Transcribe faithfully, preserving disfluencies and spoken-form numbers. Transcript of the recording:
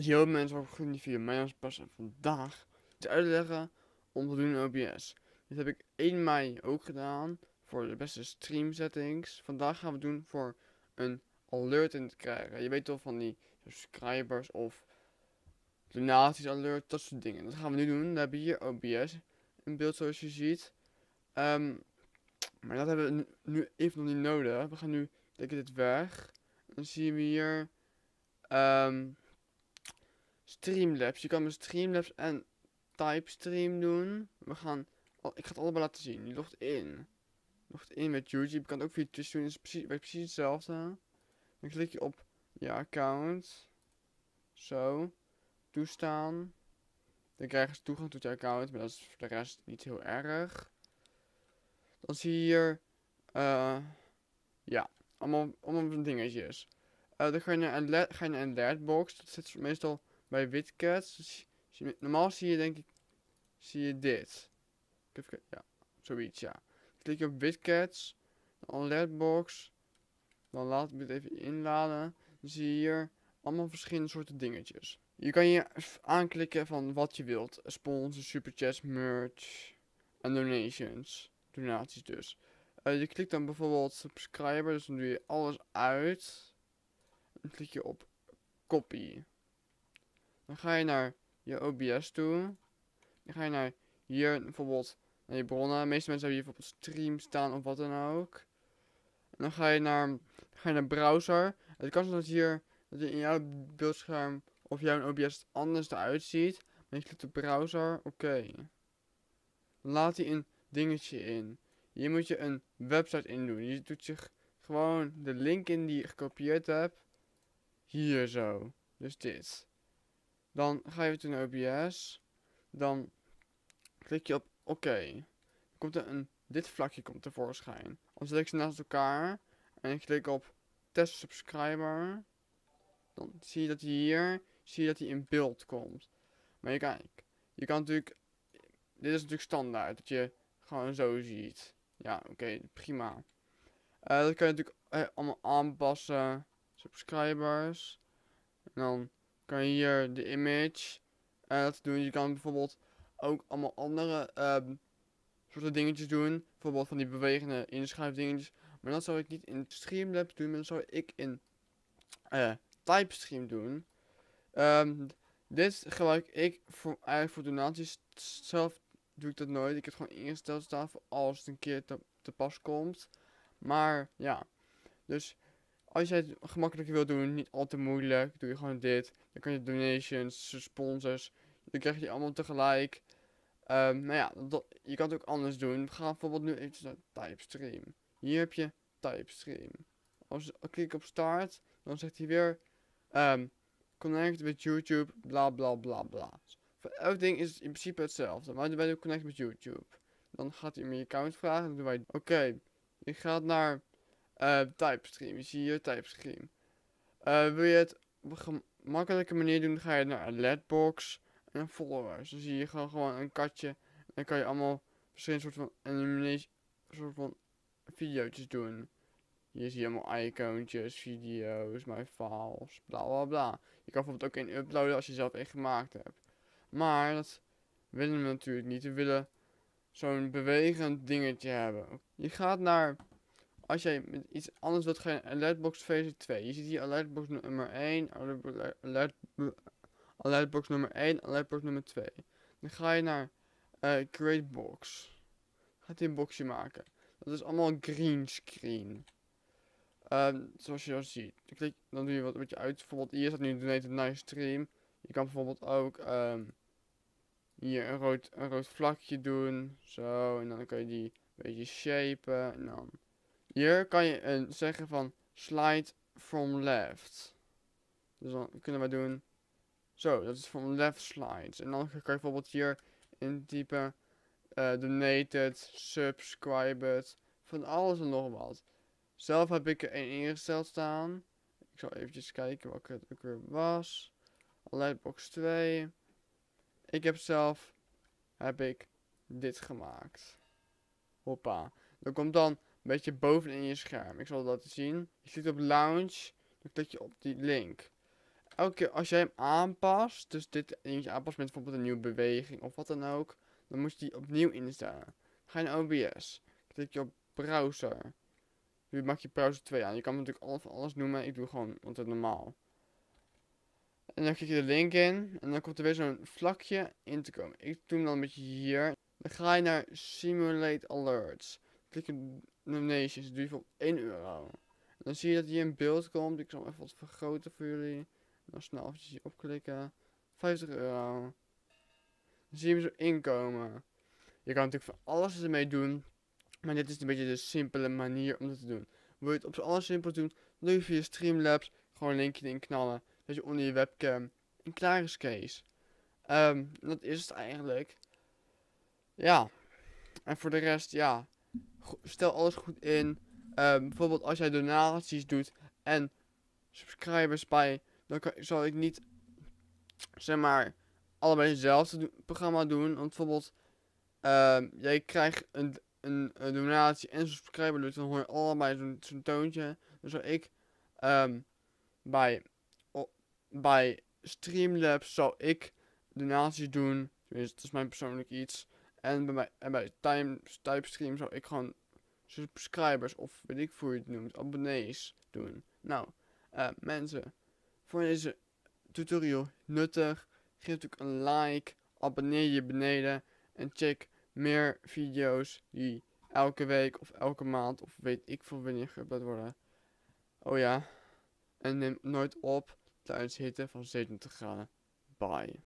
Yo mensen, welkom in die video. Mijn naam is Bas en vandaag te uitleggen om te doen in O B S. Dit heb ik één mei ook gedaan voor de beste stream settings. Vandaag gaan we doen voor een alert in te krijgen. Je weet toch van die subscribers of donaties alert, dat soort dingen. Dat gaan we nu doen. We hebben hier O B S in beeld zoals je ziet. Um, maar dat hebben we nu even nog niet nodig. We gaan nu, denk ik, dit weg. Dan zien we hier Um, Streamlabs. Je kan met Streamlabs en TypeStream doen. We gaan, oh, ik ga het allebei laten zien. Je logt in. Logt in met YouTube. Je kan het ook via Twitch doen. Het is precies, werkt precies hetzelfde. Dan klik je op je account. Zo. Toestaan. Dan krijgen ze toegang tot je account. Maar dat is voor de rest niet heel erg. Dan zie je hier Uh, ja. Allemaal, allemaal dingetjes. Uh, dan ga je naar een, ga je naar een alertbox. Dat zit meestal bij Witcats. Dus, normaal zie je denk ik, zie je dit. Even, ja, zoiets, ja. Klik je op Witcats, dan alertbox, dan laat ik dit even inladen. Dan zie je hier allemaal verschillende soorten dingetjes. Je kan hier aanklikken van wat je wilt. Sponsors, superchats, merch en donations. Donaties dus. Uh, je klikt dan bijvoorbeeld subscriber, dus dan doe je alles uit. Dan klik je op copy. Dan ga je naar je O B S toe. Dan ga je naar hier bijvoorbeeld naar je bronnen. De meeste mensen hebben hier bijvoorbeeld stream staan of wat dan ook. En dan ga je naar, ga je naar browser. En het kan zijn dat hier dat in jouw beeldscherm of jouw O B S anders eruit ziet. Maar je klikt op browser. Oké. Okay. Dan laat hij een dingetje in. Hier moet je een website in doen. Je doet zich gewoon de link in die je gekopieerd hebt. Hier zo. Dus dit. Dan ga je weer naar O B S. Dan klik je op oké. Dan komt er een, dit vlakje komt tevoorschijn. Dan zet ik ze naast elkaar. En ik klik op test subscriber. Dan zie je dat hij hier, zie je dat hij in beeld komt. Maar je kijk, je kan natuurlijk, dit is natuurlijk standaard. Dat je gewoon zo ziet. Ja, oké, okay, prima. Uh, dat kan je natuurlijk uh, allemaal aanpassen. Subscribers. En dan kan je hier de image uh, dat doen. Je kan bijvoorbeeld ook allemaal andere uh, soorten dingetjes doen. Bijvoorbeeld van die bewegende inschrijfdingetjes. Maar dat zou ik niet in Streamlabs doen. Maar dat zou ik in uh, TypeStream doen. Um, dit gebruik ik voor, eigenlijk voor donaties. Zelf doe ik dat nooit. Ik heb het gewoon ingesteld staan voor als het een keer te, te pas komt. Maar ja. Dus als jij het gemakkelijker wil doen, niet al te moeilijk, doe je gewoon dit. Dan kan je donations, sponsors, dan krijg je die allemaal tegelijk. Um, nou ja, dat, je kan het ook anders doen. We gaan bijvoorbeeld nu even naar TypeStream. Hier heb je TypeStream. Als ik klik op start, dan zegt hij weer um, connect met YouTube, bla bla bla bla. Dus voor elk ding is het in principe hetzelfde. Maar wij doen connect met YouTube. Dan gaat hij me je account vragen. Dan doen wij, oké, okay, je gaat naar Uh, TypeStream, je ziet hier TypeStream. Uh, wil je het op een gemakkelijke manier doen, ga je naar alertbox en followers. Dan zie je gewoon, gewoon een katje. En dan kan je allemaal verschillende soorten van animatie, soort van video's doen. Hier zie je allemaal icoontjes, video's, my files, bla bla bla. Je kan bijvoorbeeld ook één uploaden als je zelf één gemaakt hebt. Maar dat willen we natuurlijk niet. We willen zo'n bewegend dingetje hebben. Je gaat naar, als jij met iets anders wilt, ga je naar alertbox versie twee. Je ziet hier alertbox nummer één, alert, alert, alertbox nummer één, alertbox nummer twee. Dan ga je naar uh, create box. Gaat hij een boxje maken. Dat is allemaal green screen. Um, zoals je al ziet. Dan, klik, dan doe je wat met je uit. Bijvoorbeeld hier staat nu donate nice stream. Je kan bijvoorbeeld ook um, hier een rood, een rood vlakje doen. Zo. En dan kan je die een beetje shapen. En dan hier kan je een, zeggen van slide from left. Dus dan kunnen we doen zo, dat is from left slides. En dan kan je bijvoorbeeld hier intypen uh, donated, subscribed, van alles en nog wat. Zelf heb ik er één ingesteld staan. Ik zal eventjes kijken welke het ook weer was. Alertbox twee. Ik heb zelf, heb ik dit gemaakt. Hoppa. Dan komt dan een beetje bovenin je scherm. Ik zal dat laten zien. Je klikt op launch. Dan klik je op die link. elke keer als jij hem aanpast, dus dit dingetje aanpast met bijvoorbeeld een nieuwe beweging of wat dan ook, dan moet je die opnieuw instellen. Ga je naar O B S, klik je op browser. Nu maak je browser twee aan. Je kan natuurlijk alles, alles noemen. Ik doe gewoon want het normaal. En dan klik je de link in. En dan komt er weer zo'n vlakje in te komen. Ik doe hem dan een beetje hier. Dan ga je naar Simulate Alerts. Klik je donations. Dat doe je voor één euro. En dan zie je dat hier in beeld komt. Ik zal hem even wat vergroten voor jullie. En dan snel even opklikken. vijftig euro. Dan zie je hem zo inkomen. Je kan natuurlijk van alles ermee doen. Maar dit is een beetje de simpele manier om dat te doen. Wil je het op z'n aller simpel doen, doe je via Streamlabs gewoon een linkje in knallen. Dat je onder je webcam een klaar is case. Um, dat is het eigenlijk. Ja. En voor de rest, ja. Stel alles goed in. Um, bijvoorbeeld als jij donaties doet en subscribers bij, dan kan, zal ik niet, zeg maar, allebei hetzelfde do programma doen. Want bijvoorbeeld, um, jij krijgt een... Een, een donatie en subscriber doet, dan hoor je allebei zo'n zo toontje. Dan zal ik um, bij, op, bij Streamlabs zal ik donaties doen. Tenminste, dat is mijn persoonlijk iets. En bij, mijn, en bij time, TypeStream zal ik gewoon subscribers of weet ik hoe je het noemt, abonnees doen. Nou, uh, mensen, vond je deze tutorial nuttig? Geef natuurlijk een like, abonneer je beneden en check meer video's die elke week of elke maand of weet ik veel wanneer geüpload worden. Oh ja. En neem nooit op tijdens hitte van zeventig graden. Bye.